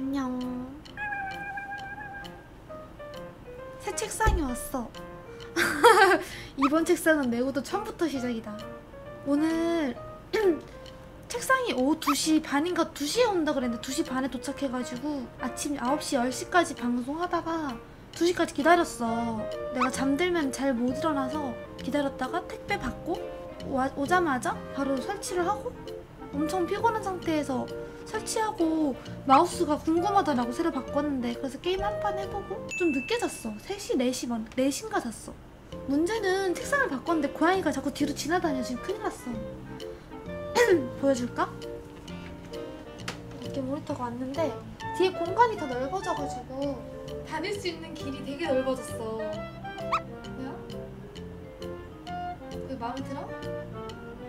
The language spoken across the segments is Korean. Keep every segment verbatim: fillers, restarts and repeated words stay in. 안녕. 새 책상이 왔어. 이번 책상은 내구도 처음부터 시작이다. 오늘 책상이 오후 두 시 반인가 두 시에 온다 그랬는데 두 시 반에 도착해가지고 아침 아홉 시 열 시까지 방송하다가 두 시까지 기다렸어. 내가 잠들면 잘 못 일어나서 기다렸다가 택배 받고 와, 오자마자 바로 설치를 하고 엄청 피곤한 상태에서 설치하고 마우스가 궁금하다라고 새로 바꿨는데 그래서 게임 한 판 해보고 좀 늦게 잤어. 세 시, 네 시 반, 네 시인가 잤어. 문제는 책상을 바꿨는데 고양이가 자꾸 뒤로 지나다녀. 지금 큰일 났어. 보여줄까? 이렇게 모니터가 왔는데 뒤에 공간이 더 넓어져가지고 다닐 수 있는 길이 되게 넓어졌어. 뭐야? 이거 마음에 들어?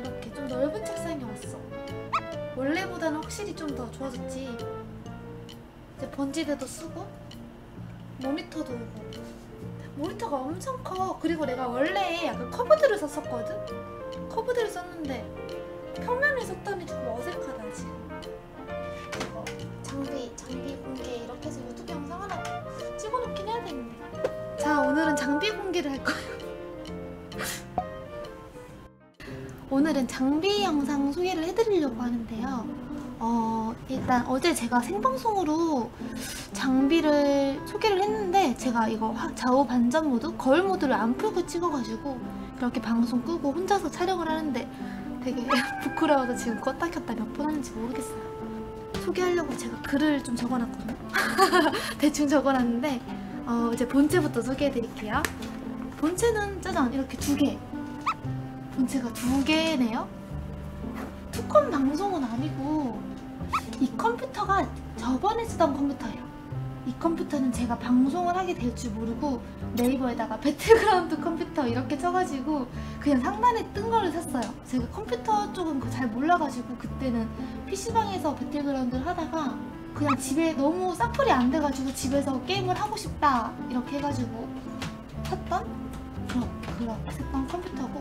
이렇게 좀 넓은 책상이 왔어. 원래보다는 확실히 좀 더 좋아졌지. 이제 번지대도 쓰고 모니터도 오고. 모니터가 엄청 커. 그리고 내가 원래 약간 커브드를 썼었거든? 커브드를 썼는데 평면을 썼더니 조금 어색하다 지금. 이거 장비, 장비 공개 이렇게 해서 유튜브 영상 하나 찍어놓긴 해야 되는데. 자, 오늘은 장비 공개를 할 거예요. 오늘은 장비 영상 소개를 해드리려고 하는데요. 어, 일단 어제 제가 생방송으로 장비를 소개를 했는데 제가 이거 좌우 반전 모드, 거울 모드를 안 풀고 찍어가지고 이렇게 방송 끄고 혼자서 촬영을 하는데 되게 부끄러워서 지금 껐다 켰다 몇 번 하는지 모르겠어요. 소개하려고 제가 글을 좀 적어놨거든요. 대충 적어놨는데 어, 이제 본체부터 소개해드릴게요. 본체는 짜잔! 이렇게 두 개! 본체가 두 개네요? 투컴 방송은 아니고 이 컴퓨터가 저번에 쓰던 컴퓨터예요. 이 컴퓨터는 제가 방송을 하게 될 줄 모르고 네이버에다가 배틀그라운드 컴퓨터 이렇게 쳐가지고 그냥 상단에 뜬 거를 샀어요. 제가 컴퓨터 쪽은 잘 몰라가지고 그때는 피시방에서 배틀그라운드를 하다가 그냥 집에 너무 사플이 안 돼가지고 집에서 게임을 하고 싶다 이렇게 해가지고 샀던 그런, 그런 샀던 컴퓨터고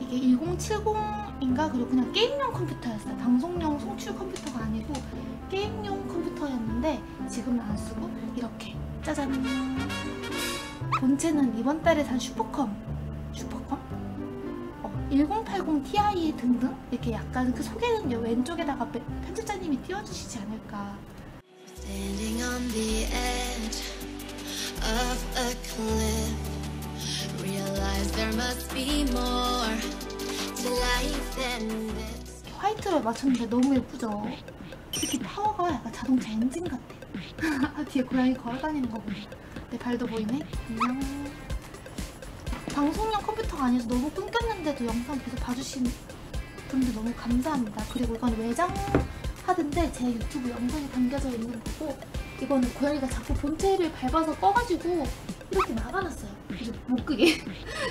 이게 천칠십인가? 그리고 그냥 게임용 컴퓨터였어요. 방송용 송출 컴퓨터가 아니고 게임용 컴퓨터였는데 지금은 안 쓰고 이렇게 짜잔! 본체는 이번 달에 산 슈퍼컴 슈퍼컴? 어, 천팔십 티아이 등등? 이렇게 약간 그 소개는 요 왼쪽에다가 편집자님이 띄워주시지 않을까. Standing on the edge of a cliff. 화이트로 맞췄는데 너무 예쁘죠? 특히 파워가 약간 자동차 엔진 같아. 뒤에 고양이 걸어다니는 거 보네. 내 발도 보이네? 안녕. 방송용 컴퓨터가 아니어서 너무 끊겼는데도 영상 계속 봐주신 분들 너무 감사합니다. 그리고 이건 외장 하던데 제 유튜브 영상이 담겨져 있는 거고 이거는 고양이가 자꾸 본체를 밟아서 꺼가지고 이렇게 막아놨어요. 못 끄게.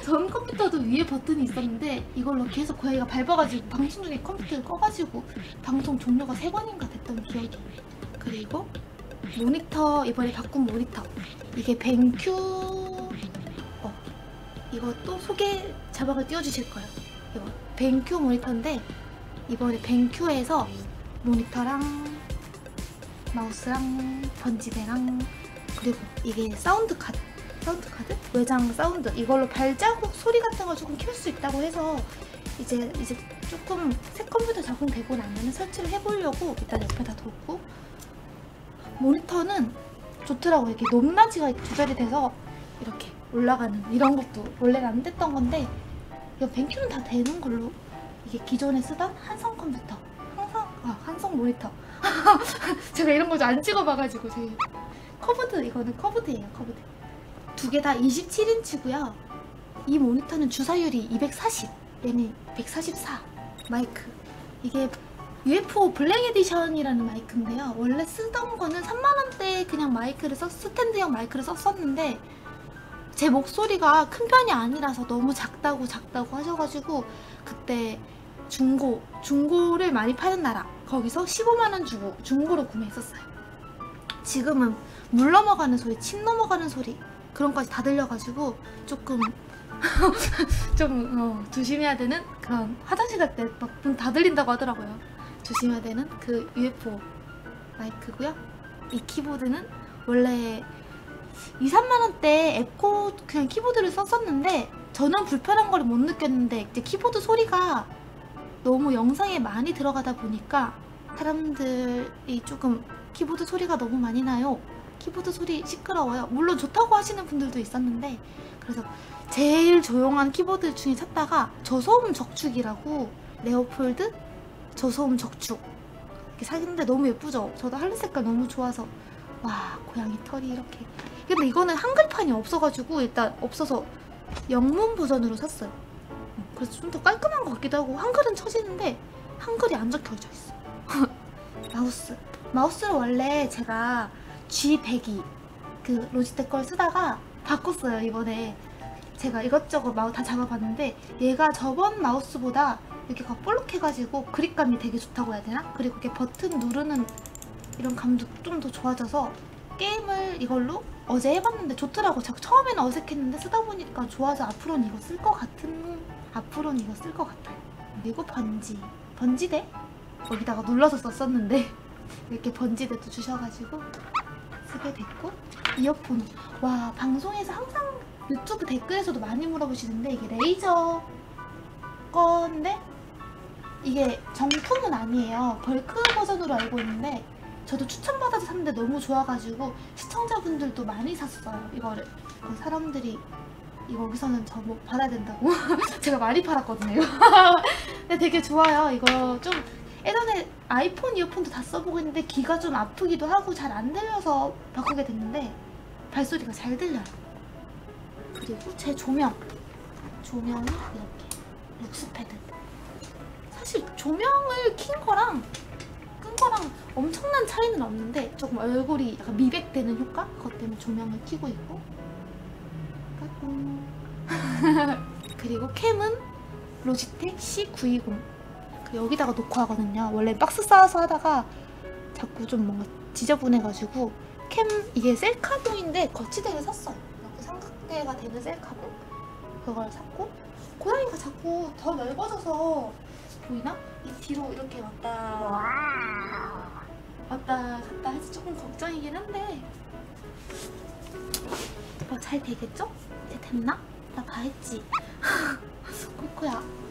전 컴퓨터도 위에 버튼이 있었는데 이걸로 계속 고양이가 밟아가지고 방송 중에 컴퓨터를 꺼가지고 방송 종료가 세 번인가 됐던 기억이. 그리고 모니터 이번에 바꾼 모니터 이게 벤큐 어 이것도 소개 자막을 띄워주실 거예요. 이거 벤큐 모니터인데 이번에 벤큐에서 모니터랑 마우스랑 번지대랑 그리고 이게 사운드 카드 사운드 카드? 외장 사운드 이걸로 발자국 소리 같은 걸 조금 키울 수 있다고 해서 이제 이제 조금 새 컴퓨터 적응되고 나면 설치를 해보려고 일단 옆에다 뒀고 모니터는 좋더라고. 이렇게 높낮이가 조절이 돼서 이렇게 올라가는 이런 것도 원래는 안 됐던 건데 이거 벤큐는 다 되는 걸로. 이게 기존에 쓰던 한성 컴퓨터 항상 아 한성 모니터. 제가 이런 거 좀 안 찍어봐가지고 되게 커브드 이거는 커브드예요. 커브드 두 개 다 이십칠 인치고요. 이 모니터는 주사율이 이백사십, 얘는 백사십사 마이크. 이게 유에프오 블랙 에디션이라는 마이크인데요. 원래 쓰던 거는 삼만 원대에 그냥 마이크를 썼, 스탠드형 마이크를 썼었는데 제 목소리가 큰 편이 아니라서 너무 작다고 작다고 하셔가지고 그때 중고, 중고를 많이 파는 나라 거기서 십오만 원 주고 중고로 구매했었어요. 지금은 물 넘어가는 소리, 침 넘어가는 소리 그런 거까지 다 들려가지고 조금 좀 어, 조심해야 되는 그런 화장실 갈 때 막 다 들린다고 하더라고요. 조심해야 되는 그 유에프오 마이크고요. 이 키보드는 원래 이삼만 원대 에코 그냥 키보드를 썼었는데 저는 불편한 걸 못 느꼈는데 이제 키보드 소리가 너무 영상에 많이 들어가다 보니까 사람들이 조금 키보드 소리가 너무 많이 나요, 키보드 소리 시끄러워요, 물론 좋다고 하시는 분들도 있었는데, 그래서 제일 조용한 키보드 중에 찾다가 저소음 적축이라고 레오폴드 저소음 적축 이렇게 사는데 너무 예쁘죠? 저도 하늘 색깔 너무 좋아서. 와, 고양이 털이 이렇게. 근데 이거는 한글판이 없어가지고 일단 없어서 영문 버전으로 샀어요. 그래서 좀 더 깔끔한 것 같기도 하고, 한글은 쳐지는데 한글이 안 적혀져 있어. 마우스 마우스를 원래 제가 지 백이 그 로지텍 걸 쓰다가 바꿨어요. 이번에 제가 이것저것 마우스 다 잡아봤는데 얘가 저번 마우스보다 이렇게 볼록해가지고 그립감이 되게 좋다고 해야 되나? 그리고 이렇게 버튼 누르는 이런 감도 좀 더 좋아져서 게임을 이걸로 어제 해봤는데 좋더라고. 처음에는 어색했는데 쓰다보니까 좋아서 앞으로는 이거 쓸 것 같은 앞으로는 이거 쓸 것 같아요. 그리고 번지 번지대? 여기다가 눌러서 썼었는데 이렇게 번지대도 주셔가지고 쓰게 됐고, 이어폰. 와, 방송에서 항상 유튜브 댓글에서도 많이 물어보시는데 이게 레이저 건데 이게 정품은 아니에요. 벌크 버전으로 알고 있는데 저도 추천받아서 샀는데 너무 좋아가지고 시청자분들도 많이 샀어요, 이거를. 사람들이 이거 여기서는 저 뭐 받아야 된다고 제가 많이 팔았거든요. 근데 되게 좋아요. 이거 좀 예전에 아이폰 이어폰도 다 써보고 있는데 귀가 좀 아프기도 하고 잘 안 들려서 바꾸게 됐는데 발소리가 잘 들려요. 그리고 제 조명 조명이 이렇게 룩스패드. 사실 조명을 킨 거랑 끈 거랑 엄청난 차이는 없는데 조금 얼굴이 약간 미백되는 효과? 그것 때문에 조명을 켜고 있고. 그리고 캠은 로지텍 씨 구백이십. 여기다가 놓고 하거든요. 원래 박스 쌓아서 하다가 자꾸 좀 뭔가 지저분해가지고 캠, 이게 셀카봉인데 거치대를 샀어요. 이렇게 삼각대가 되는 셀카봉? 그걸 샀고, 고양이가 자꾸 더 넓어져서 보이나? 이 뒤로 이렇게 왔다 왔다 갔다 해서 조금 걱정이긴 한데 뭐 잘 되겠죠? 이제 됐나? 나 다 했지? 코코야.